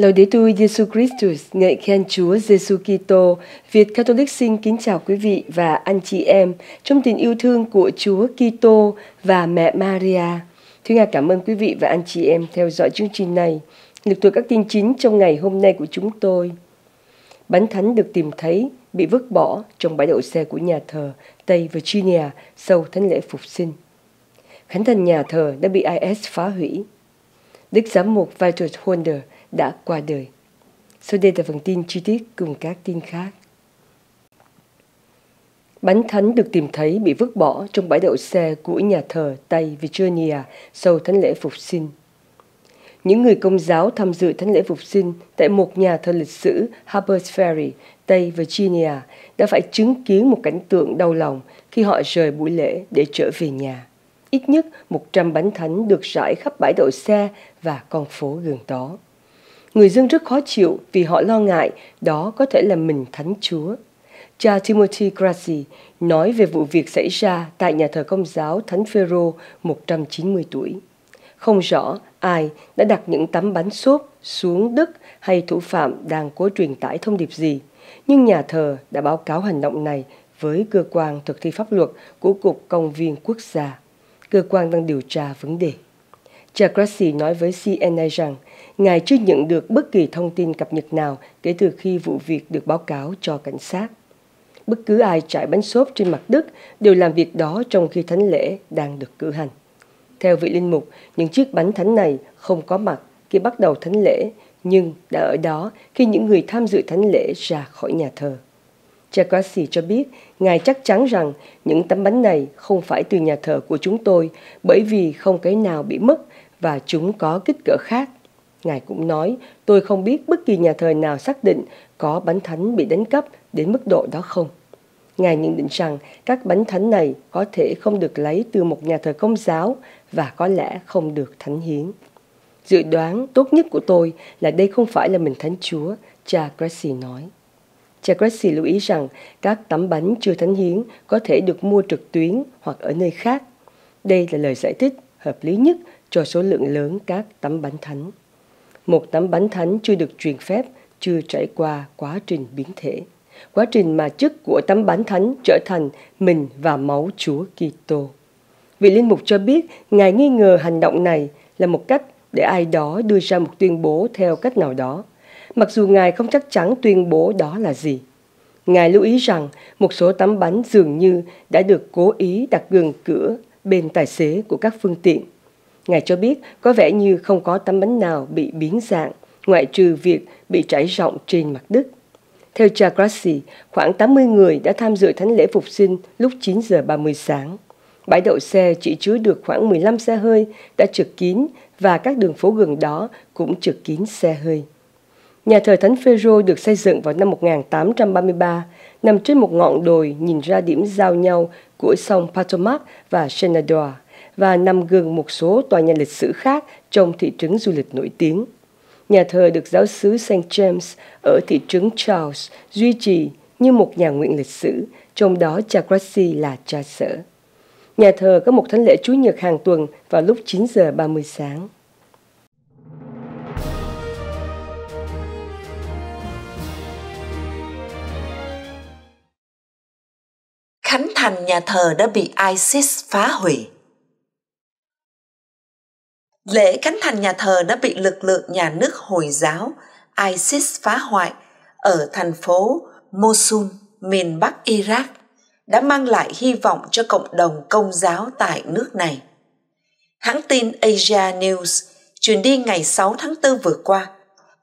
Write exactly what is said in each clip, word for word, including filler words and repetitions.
Laudetur Jesu Christus, ngợi khen Chúa Giêsu Kitô. Việt Catholic xin kính chào quý vị và anh chị em trong tình yêu thương của Chúa Kitô và Mẹ Maria. Thưa Ngài, cảm ơn quý vị và anh chị em theo dõi chương trình này. Lực thuộc các tin chính trong ngày hôm nay của chúng tôi. Bánh thánh được tìm thấy bị vứt bỏ trong bãi đậu xe của nhà thờ Tây Virginia sau thánh lễ Phục Sinh. Khánh thành nhà thờ đã bị i ét phá hủy. Đức giám mục Vitus Huonder đã qua đời. Sau đây là phần tin chi tiết cùng các tin khác. Bánh thánh được tìm thấy bị vứt bỏ trong bãi đậu xe của nhà thờ Tây Virginia sau thánh lễ Phục Sinh. Những người Công giáo tham dự thánh lễ Phục Sinh tại một nhà thờ lịch sử Harpers Ferry, Tây Virginia đã phải chứng kiến một cảnh tượng đau lòng khi họ rời buổi lễ để trở về nhà. Ít nhất một trăm bánh thánh được rải khắp bãi đậu xe và con phố gần đó. Người dân rất khó chịu vì họ lo ngại đó có thể là mình Thánh Chúa. Cha Timothy Gracie nói về vụ việc xảy ra tại nhà thờ Công giáo Thánh Phêrô một trăm chín mươi tuổi. Không rõ ai đã đặt những tấm bánh xốp xuống đất hay thủ phạm đang cố truyền tải thông điệp gì, nhưng nhà thờ đã báo cáo hành động này với cơ quan thực thi pháp luật của Cục Công viên Quốc gia. Cơ quan đang điều tra vấn đề. Cha Gracie nói với xê en a rằng Ngài chưa nhận được bất kỳ thông tin cập nhật nào kể từ khi vụ việc được báo cáo cho cảnh sát. Bất cứ ai trải bánh xốp trên mặt đất đều làm việc đó trong khi thánh lễ đang được cử hành. Theo vị linh mục, những chiếc bánh thánh này không có mặt khi bắt đầu thánh lễ, nhưng đã ở đó khi những người tham dự thánh lễ ra khỏi nhà thờ. Cha Gracie cho biết, Ngài chắc chắn rằng những tấm bánh này không phải từ nhà thờ của chúng tôi bởi vì không cái nào bị mất và chúng có kích cỡ khác. Ngài cũng nói, tôi không biết bất kỳ nhà thờ nào xác định có bánh thánh bị đánh cắp đến mức độ đó không. Ngài nhận định rằng các bánh thánh này có thể không được lấy từ một nhà thờ Công giáo và có lẽ không được thánh hiến. Dự đoán tốt nhất của tôi là đây không phải là mình Thánh Chúa, cha Gracie nói. Cha Gracie lưu ý rằng các tấm bánh chưa thánh hiến có thể được mua trực tuyến hoặc ở nơi khác. Đây là lời giải thích hợp lý nhất cho số lượng lớn các tấm bánh thánh. Một tấm bánh thánh chưa được truyền phép, chưa trải qua quá trình biến thể. Quá trình mà chức của tấm bánh thánh trở thành mình và máu Chúa Kitô. Vị linh mục cho biết Ngài nghi ngờ hành động này là một cách để ai đó đưa ra một tuyên bố theo cách nào đó, mặc dù Ngài không chắc chắn tuyên bố đó là gì. Ngài lưu ý rằng một số tấm bánh dường như đã được cố ý đặt gần cửa bên tài xế của các phương tiện. Ngài cho biết có vẻ như không có tấm bánh nào bị biến dạng, ngoại trừ việc bị trải rộng trên mặt đất. Theo cha Gracie, khoảng tám mươi người đã tham dự thánh lễ Phục Sinh lúc chín giờ ba mươi sáng. Bãi đậu xe chỉ chứa được khoảng mười lăm xe hơi đã chật kín và các đường phố gần đó cũng chật kín xe hơi. Nhà thờ Thánh Phêrô được xây dựng vào năm một nghìn tám trăm ba mươi ba, nằm trên một ngọn đồi nhìn ra điểm giao nhau của sông Potomac và Shenandoah và nằm gần một số tòa nhà lịch sử khác trong thị trấn du lịch nổi tiếng. Nhà thờ được giáo xứ Saint James ở thị trấn Charles duy trì như một nhà nguyện lịch sử, trong đó cha Gracie là cha sở. Nhà thờ có một thánh lễ Chúa Nhật hàng tuần vào lúc chín giờ ba mươi sáng. Khánh thành nhà thờ đã bị i ét phá hủy. Lễ khánh thành nhà thờ đã bị lực lượng nhà nước Hồi giáo i ét phá hoại ở thành phố Mosul, miền Bắc Iraq, đã mang lại hy vọng cho cộng đồng Công giáo tại nước này. Hãng tin Asia News truyền đi ngày sáu tháng tư vừa qua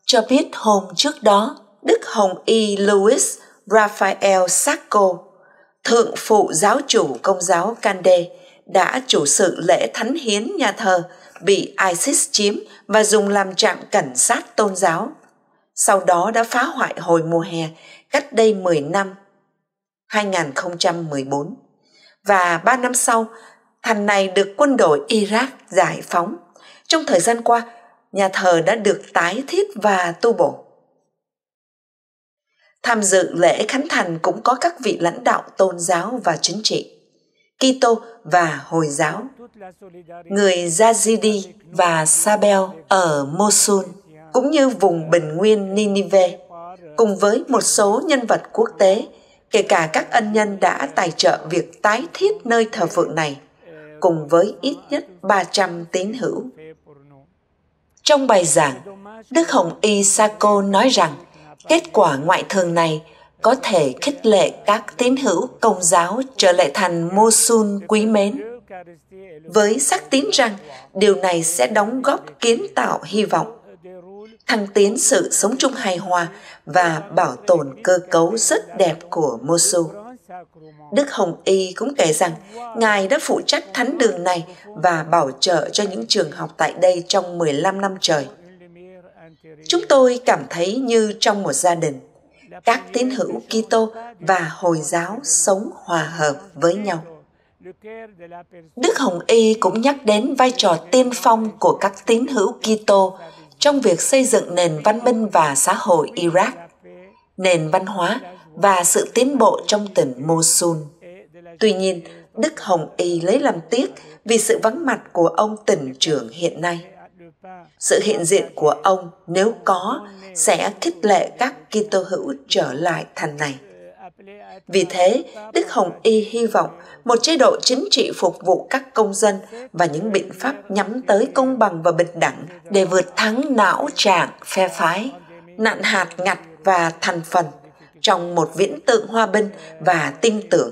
cho biết hôm trước đó, Đức Hồng Y Louis Raphaël Sako, thượng phụ giáo chủ Công giáo Cande, đã chủ sự lễ thánh hiến nhà thờ bị i ét chiếm và dùng làm trạm cảnh sát tôn giáo, sau đó đã phá hoại hồi mùa hè cách đây mười năm, hai nghìn không trăm mười bốn. Và ba năm sau, thành này được quân đội Iraq giải phóng. Trong thời gian qua, nhà thờ đã được tái thiết và tu bổ. Tham dự lễ khánh thành cũng có các vị lãnh đạo tôn giáo và chính trị, Kitô và Hồi giáo, người Yazidi và Sabel ở Mosul cũng như vùng bình nguyên Ninive, cùng với một số nhân vật quốc tế, kể cả các ân nhân đã tài trợ việc tái thiết nơi thờ phượng này, cùng với ít nhất ba trăm tín hữu. Trong bài giảng, Đức Hồng Y Sako nói rằng kết quả ngoại thường này có thể khích lệ các tín hữu Công giáo trở lại thành mô sun quý mến, với xác tín rằng điều này sẽ đóng góp kiến tạo hy vọng, thăng tiến sự sống chung hài hòa và bảo tồn cơ cấu rất đẹp của Mosul. Đức Hồng Y cũng kể rằng Ngài đã phụ trách thánh đường này và bảo trợ cho những trường học tại đây trong mười lăm năm trời. Chúng tôi cảm thấy như trong một gia đình, các tín hữu Kitô và Hồi giáo sống hòa hợp với nhau. Đức Hồng Y cũng nhắc đến vai trò tiên phong của các tín hữu Kitô trong việc xây dựng nền văn minh và xã hội Iraq, nền văn hóa và sự tiến bộ trong tỉnh Mosul. Tuy nhiên, Đức Hồng Y lấy làm tiếc vì sự vắng mặt của ông tỉnh trưởng hiện nay. Sự hiện diện của ông, nếu có, sẽ khích lệ các Kitô hữu trở lại thành này. Vì thế, Đức Hồng Y hy vọng một chế độ chính trị phục vụ các công dân và những biện pháp nhắm tới công bằng và bình đẳng để vượt thắng não trạng, phe phái, nạn hạt ngặt và thành phần trong một viễn tượng hòa bình và tin tưởng.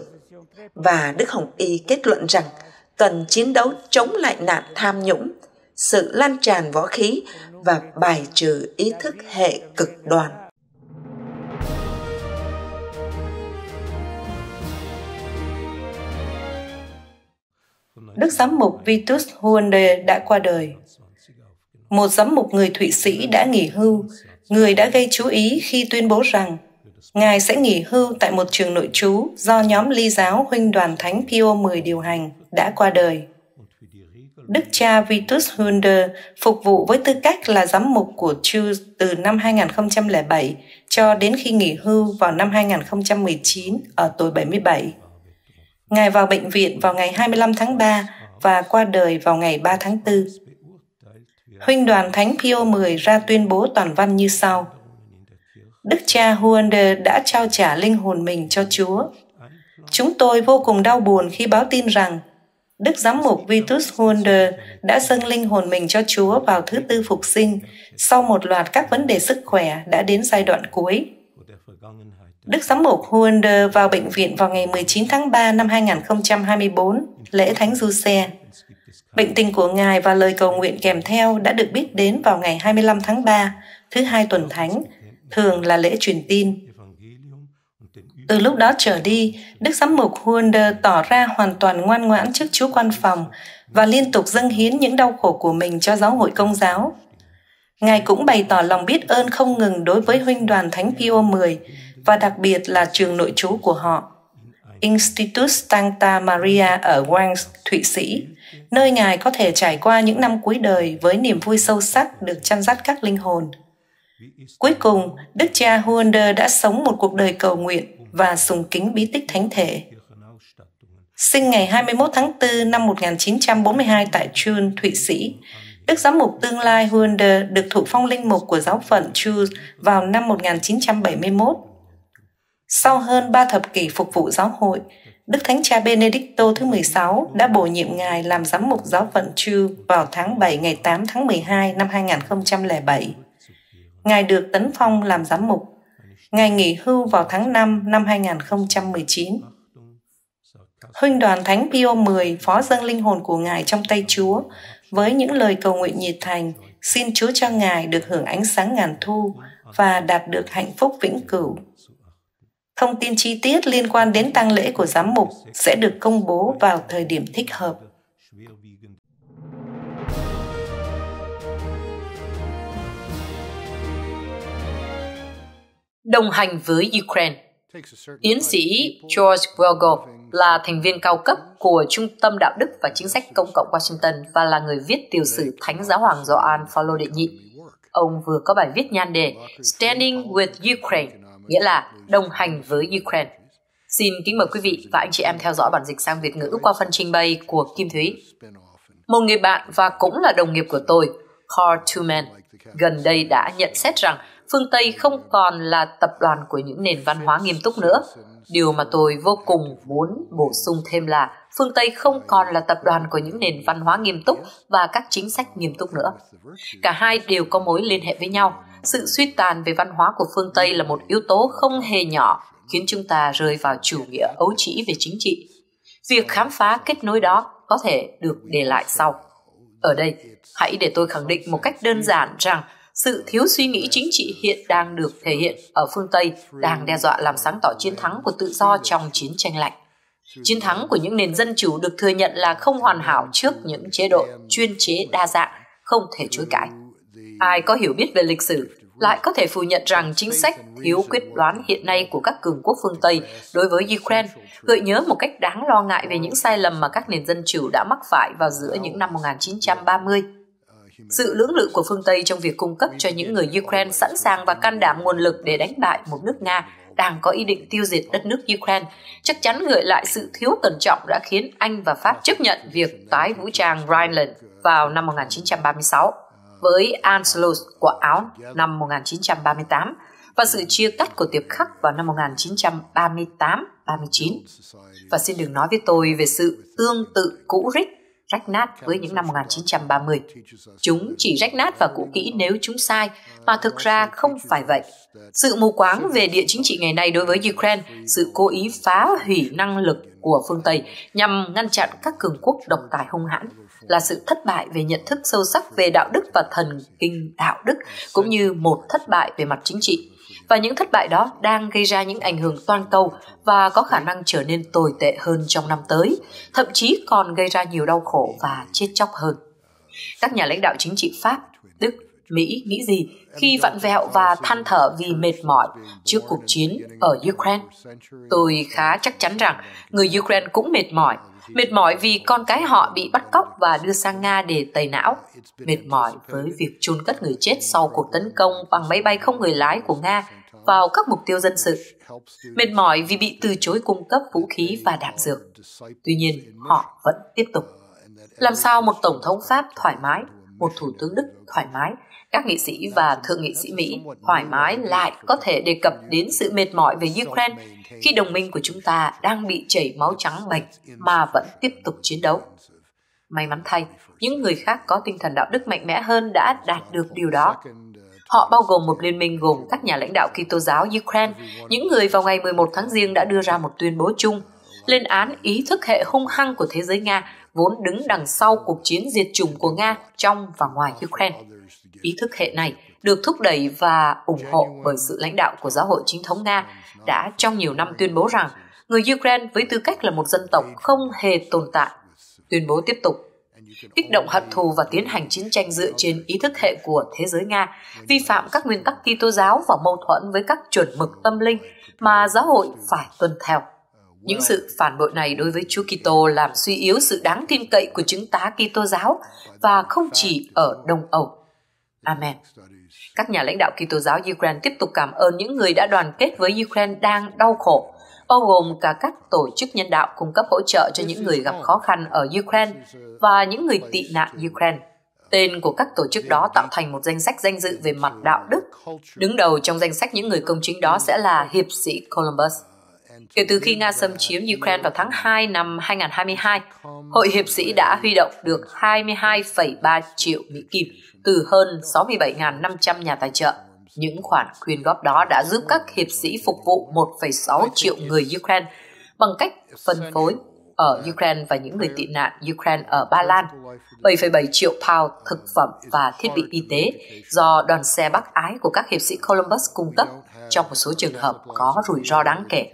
Và Đức Hồng Y kết luận rằng cần chiến đấu chống lại nạn tham nhũng, sự lan tràn võ khí và bài trừ ý thức hệ cực đoan. Đức giám mục Vitus Huonder đã qua đời. Một giám mục người Thụy Sĩ đã nghỉ hưu, người đã gây chú ý khi tuyên bố rằng Ngài sẽ nghỉ hưu tại một trường nội trú do nhóm Ly giáo Huynh đoàn Thánh Pio mười điều hành, đã qua đời. Đức cha Vitus Huonder phục vụ với tư cách là giám mục của Chu từ năm hai nghìn không trăm lẻ bảy cho đến khi nghỉ hưu vào năm hai nghìn không trăm mười chín ở tuổi bảy mươi bảy. Ngài vào bệnh viện vào ngày hai mươi lăm tháng ba và qua đời vào ngày ba tháng tư. Huynh đoàn Thánh Pio mười ra tuyên bố toàn văn như sau. Đức cha Huonder đã trao trả linh hồn mình cho Chúa. Chúng tôi vô cùng đau buồn khi báo tin rằng Đức giám mục Vitus Huonder đã dâng linh hồn mình cho Chúa vào thứ Tư phục sinh sau một loạt các vấn đề sức khỏe đã đến giai đoạn cuối. Đức giám mục Huonder vào bệnh viện vào ngày mười chín tháng ba năm hai nghìn không trăm hai mươi bốn, lễ Thánh Giuse. Bệnh tình của Ngài và lời cầu nguyện kèm theo đã được biết đến vào ngày hai mươi lăm tháng ba, thứ hai tuần Thánh, thường là lễ truyền tin. Từ lúc đó trở đi, Đức giám mục Huonder tỏ ra hoàn toàn ngoan ngoãn trước Chúa Quan Phòng và liên tục dâng hiến những đau khổ của mình cho giáo hội Công giáo. Ngài cũng bày tỏ lòng biết ơn không ngừng đối với Huynh đoàn Thánh Pio mười và đặc biệt là trường nội trú của họ, Institut Santa Maria ở Wales, Thụy Sĩ, nơi Ngài có thể trải qua những năm cuối đời với niềm vui sâu sắc được chăn dắt các linh hồn. Cuối cùng, Đức cha Huonder đã sống một cuộc đời cầu nguyện và sùng kính bí tích thánh thể. Sinh ngày hai mươi mốt tháng tư năm một nghìn chín trăm bốn mươi hai tại Chun, Thụy Sĩ, Đức giám mục tương lai Huonder được thụ phong linh mục của giáo phận Chun vào năm một nghìn chín trăm bảy mươi mốt. Sau hơn ba thập kỷ phục vụ giáo hội, Đức Thánh cha Benedicto thứ mười sáu đã bổ nhiệm Ngài làm giám mục giáo phận Chun vào tháng bảy ngày tám tháng mười hai năm hai nghìn không trăm lẻ bảy. Ngài được tấn phong làm giám mục. Ngài nghỉ hưu vào tháng năm năm hai nghìn không trăm mười chín. Huynh đoàn Thánh Pio mười phó dâng linh hồn của Ngài trong tay Chúa với những lời cầu nguyện nhiệt thành, xin Chúa cho Ngài được hưởng ánh sáng ngàn thu và đạt được hạnh phúc vĩnh cửu. Thông tin chi tiết liên quan đến tang lễ của giám mục sẽ được công bố vào thời điểm thích hợp. Đồng hành với Ukraine, tiến sĩ George Weigel là thành viên cao cấp của Trung tâm Đạo đức và Chính sách Công cộng Washington và là người viết tiểu sử Thánh Giáo hoàng Gioan Phaolô đệ nhị. Ông vừa có bài viết nhan đề Standing with Ukraine, nghĩa là đồng hành với Ukraine. Xin kính mời quý vị và anh chị em theo dõi bản dịch sang Việt ngữ qua phần trình bày của Kim Thúy. Một người bạn và cũng là đồng nghiệp của tôi, Carl Truman gần đây đã nhận xét rằng phương Tây không còn là tập đoàn của những nền văn hóa nghiêm túc nữa. Điều mà tôi vô cùng muốn bổ sung thêm là phương Tây không còn là tập đoàn của những nền văn hóa nghiêm túc và các chính sách nghiêm túc nữa. Cả hai đều có mối liên hệ với nhau. Sự suy tàn về văn hóa của phương Tây là một yếu tố không hề nhỏ khiến chúng ta rơi vào chủ nghĩa ấu trĩ về chính trị. Việc khám phá kết nối đó có thể được để lại sau. Ở đây, hãy để tôi khẳng định một cách đơn giản rằng sự thiếu suy nghĩ chính trị hiện đang được thể hiện ở phương Tây đang đe dọa làm sáng tỏ chiến thắng của tự do trong chiến tranh lạnh. Chiến thắng của những nền dân chủ được thừa nhận là không hoàn hảo trước những chế độ chuyên chế đa dạng, không thể chối cãi. Ai có hiểu biết về lịch sử lại có thể phủ nhận rằng chính sách thiếu quyết đoán hiện nay của các cường quốc phương Tây đối với Ukraine gợi nhớ một cách đáng lo ngại về những sai lầm mà các nền dân chủ đã mắc phải vào giữa những năm một nghìn chín trăm ba mươi. Sự lưỡng lự của phương Tây trong việc cung cấp cho những người Ukraine sẵn sàng và can đảm nguồn lực để đánh bại một nước Nga đang có ý định tiêu diệt đất nước Ukraine chắc chắn gợi lại sự thiếu cẩn trọng đã khiến Anh và Pháp chấp nhận việc tái vũ trang Rhineland vào năm một nghìn chín trăm ba mươi sáu với Anschluss của Áo năm một nghìn chín trăm ba mươi tám và sự chia cắt của tiệp khắc vào năm một nghìn chín trăm ba mươi tám ba mươi chín. Và xin đừng nói với tôi về sự tương tự cũ rích rách nát với những năm một nghìn chín trăm ba mươi. Chúng chỉ rách nát và cũ kỹ nếu chúng sai, mà thực ra không phải vậy. Sự mù quáng về địa chính trị ngày nay đối với Ukraine, sự cố ý phá hủy năng lực của phương Tây nhằm ngăn chặn các cường quốc độc tài hung hãn, là sự thất bại về nhận thức sâu sắc về đạo đức và thần kinh đạo đức, cũng như một thất bại về mặt chính trị. Và những thất bại đó đang gây ra những ảnh hưởng toàn cầu và có khả năng trở nên tồi tệ hơn trong năm tới, thậm chí còn gây ra nhiều đau khổ và chết chóc hơn. Các nhà lãnh đạo chính trị Pháp, Đức, Mỹ nghĩ gì khi vặn vẹo và than thở vì mệt mỏi trước cuộc chiến ở Ukraine? Tôi khá chắc chắn rằng người Ukraine cũng mệt mỏi. Mệt mỏi vì con cái họ bị bắt cóc và đưa sang Nga để tẩy não. Mệt mỏi với việc chôn cất người chết sau cuộc tấn công bằng máy bay không người lái của Nga vào các mục tiêu dân sự. Mệt mỏi vì bị từ chối cung cấp vũ khí và đạn dược. Tuy nhiên, họ vẫn tiếp tục. Làm sao một Tổng thống Pháp thoải mái, một Thủ tướng Đức thoải mái, các nghị sĩ và thượng nghị sĩ Mỹ thoải mái lại có thể đề cập đến sự mệt mỏi về Ukraine khi đồng minh của chúng ta đang bị chảy máu trắng bệch mà vẫn tiếp tục chiến đấu? May mắn thay, những người khác có tinh thần đạo đức mạnh mẽ hơn đã đạt được điều đó. Họ bao gồm một liên minh gồm các nhà lãnh đạo Kitô giáo Ukraine, những người vào ngày mười một tháng Giêng đã đưa ra một tuyên bố chung, lên án ý thức hệ hung hăng của thế giới Nga vốn đứng đằng sau cuộc chiến diệt chủng của Nga trong và ngoài Ukraine. Ý thức hệ này được thúc đẩy và ủng hộ bởi sự lãnh đạo của Giáo hội Chính thống Nga đã trong nhiều năm tuyên bố rằng người Ukraine với tư cách là một dân tộc không hề tồn tại. Tuyên bố tiếp tục kích động hận thù và tiến hành chiến tranh dựa trên ý thức hệ của thế giới Nga, vi phạm các nguyên tắc Kitô giáo và mâu thuẫn với các chuẩn mực tâm linh mà giáo hội phải tuân theo. Những sự phản bội này đối với Chúa Kitô làm suy yếu sự đáng tin cậy của chứng tá Kitô giáo và không chỉ ở Đông Âu. Amen. Các nhà lãnh đạo Kitô giáo Ukraine tiếp tục cảm ơn những người đã đoàn kết với Ukraine đang đau khổ, bao gồm cả các tổ chức nhân đạo cung cấp hỗ trợ cho những người gặp khó khăn ở Ukraine và những người tị nạn Ukraine. Tên của các tổ chức đó tạo thành một danh sách danh dự về mặt đạo đức. Đứng đầu trong danh sách những người công chính đó sẽ là Hiệp sĩ Columbus. Kể từ khi Nga xâm chiếm Ukraine vào tháng hai năm hai nghìn không trăm hai mươi hai, Hội Hiệp sĩ đã huy động được hai mươi hai phẩy ba triệu Mỹ Kim từ hơn sáu mươi bảy nghìn năm trăm nhà tài trợ. Những khoản quyên góp đó đã giúp các hiệp sĩ phục vụ một phẩy sáu triệu người Ukraine bằng cách phân phối ở Ukraine và những người tị nạn Ukraine ở Ba Lan, bảy phẩy bảy triệu pound thực phẩm và thiết bị y tế do đoàn xe Bắc Ái của các hiệp sĩ Columbus cung cấp trong một số trường hợp có rủi ro đáng kể.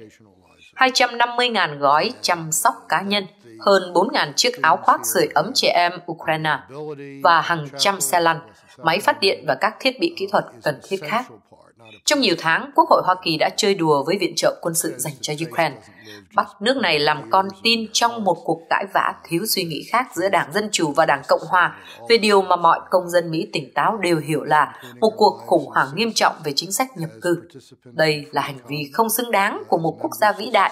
hai trăm năm mươi nghìn gói chăm sóc cá nhân, hơn bốn nghìn chiếc áo khoác sưởi ấm trẻ em Ukraine và hàng trăm xe lăn, máy phát điện và các thiết bị kỹ thuật cần thiết khác. Trong nhiều tháng, Quốc hội Hoa Kỳ đã chơi đùa với viện trợ quân sự dành cho Ukraine. Bắc nước này làm con tin trong một cuộc cãi vã thiếu suy nghĩ khác giữa Đảng Dân Chủ và Đảng Cộng Hòa về điều mà mọi công dân Mỹ tỉnh táo đều hiểu là một cuộc khủng hoảng nghiêm trọng về chính sách nhập cư. Đây là hành vi không xứng đáng của một quốc gia vĩ đại.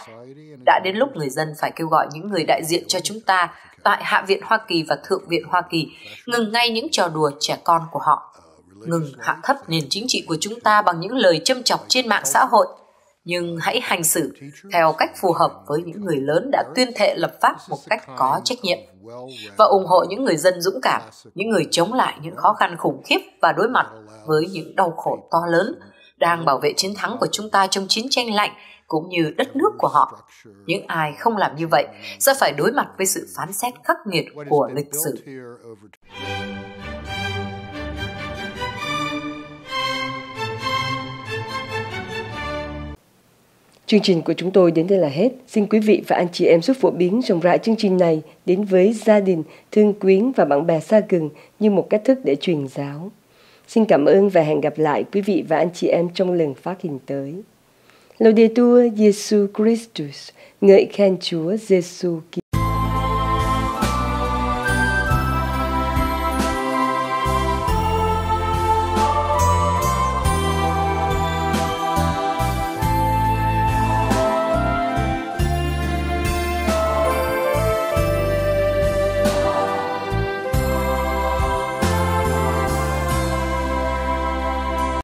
Đã đến lúc người dân phải kêu gọi những người đại diện cho chúng ta tại Hạ viện Hoa Kỳ và Thượng viện Hoa Kỳ, ngừng ngay những trò đùa trẻ con của họ, ngừng hạ thấp nền chính trị của chúng ta bằng những lời châm chọc trên mạng xã hội, nhưng hãy hành xử theo cách phù hợp với những người lớn đã tuyên thệ lập pháp một cách có trách nhiệm, và ủng hộ những người dân dũng cảm, những người chống lại những khó khăn khủng khiếp và đối mặt với những đau khổ to lớn đang bảo vệ chiến thắng của chúng ta trong chiến tranh lạnh cũng như đất nước của họ. Những ai không làm như vậy sẽ phải đối mặt với sự phán xét khắc nghiệt của lịch sử. Chương trình của chúng tôi đến đây là hết. Xin quý vị và anh chị em giúp phổ biến rộng rãi chương trình này đến với gia đình, thương quyến và bạn bè xa gần như một cách thức để truyền giáo. Xin cảm ơn và hẹn gặp lại quý vị và anh chị em trong lần phát hình tới. Laudetur Jesu Christus, ngợi khen Chúa Giêsu Kitô.